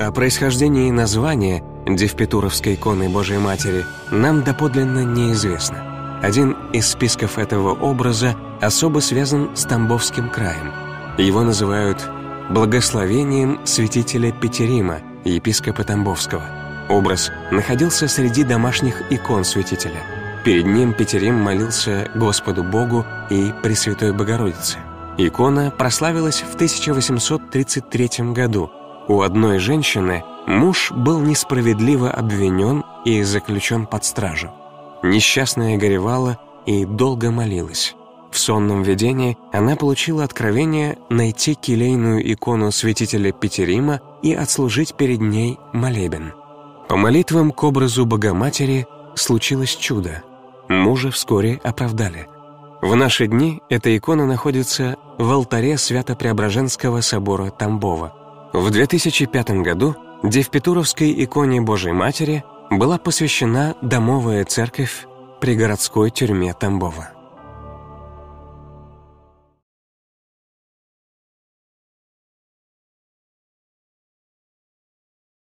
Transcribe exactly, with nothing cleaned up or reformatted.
О происхождении названия Девпетерувской иконы Божией Матери нам доподлинно неизвестно. Один из списков этого образа особо связан с Тамбовским краем. Его называют «благословением святителя Питирима, епископа Тамбовского». Образ находился среди домашних икон святителя. Перед ним Питирим молился Господу Богу и Пресвятой Богородице. Икона прославилась в тысяча восемьсот тридцать третьем году. У одной женщины муж был несправедливо обвинен и заключен под стражу. Несчастная горевала и долго молилась. В сонном видении она получила откровение найти келейную икону святителя Питирима и отслужить перед ней молебен. По молитвам к образу Богоматери случилось чудо. Мужа вскоре оправдали. В наши дни эта икона находится в алтаре Свято-Преображенского собора Тамбова. В две тысячи пятом году Девпетерувской иконе Божией Матери была посвящена домовая церковь при городской тюрьме Тамбова.